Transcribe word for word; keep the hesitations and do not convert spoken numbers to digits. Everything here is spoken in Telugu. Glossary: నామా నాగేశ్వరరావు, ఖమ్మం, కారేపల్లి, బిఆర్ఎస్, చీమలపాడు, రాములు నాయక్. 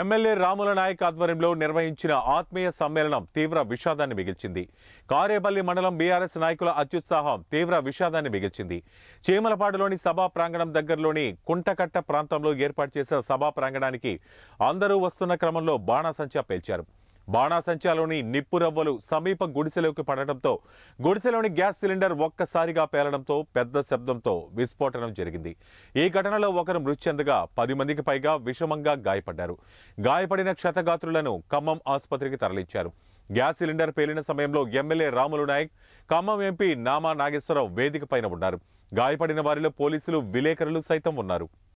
ఎమ్మెల్యే రాముల నాయక్ ఆధ్వర్యంలో నిర్వహించిన ఆత్మీయ సమ్మేళనం తీవ్ర విషాదాన్ని మిగిల్చింది. కారేపల్లి మండలం బీఆర్ఎస్ నాయకుల అత్యుత్సాహం తీవ్ర విషాదాన్ని మిగిల్చింది. చీమలపాడులోని సభా ప్రాంగణం దగ్గరలోని కుంటకట్ట ప్రాంతంలో ఏర్పాటు చేసిన సభా ప్రాంగణానికి అందరూ వస్తున్న క్రమంలో బాణాసంచా పేల్చారు. బాణాసంచాలోని నిప్పురవ్వలు సమీప గుడిసెలోకి పడటంతో గుడిసెలోని గ్యాస్ సిలిండర్ ఒక్కసారిగా పేలడంతో పెద్ద శబ్దంతో విస్ఫోటనం జరిగింది. ఈ ఘటనలో ఒకరు మృతి చెందగా పది మందికి పైగా విషమంగా గాయపడ్డారు. గాయపడిన క్షతగాత్రులను ఖమ్మం ఆసుపత్రికి తరలించారు. గ్యాస్ సిలిండర్ పేలిన సమయంలో ఎమ్మెల్యే రాములు నాయక్, ఖమ్మం ఎంపీ నామా నాగేశ్వరరావు వేదిక పైన ఉన్నారు. గాయపడిన వారిలో పోలీసులు, విలేకరులు సైతం ఉన్నారు.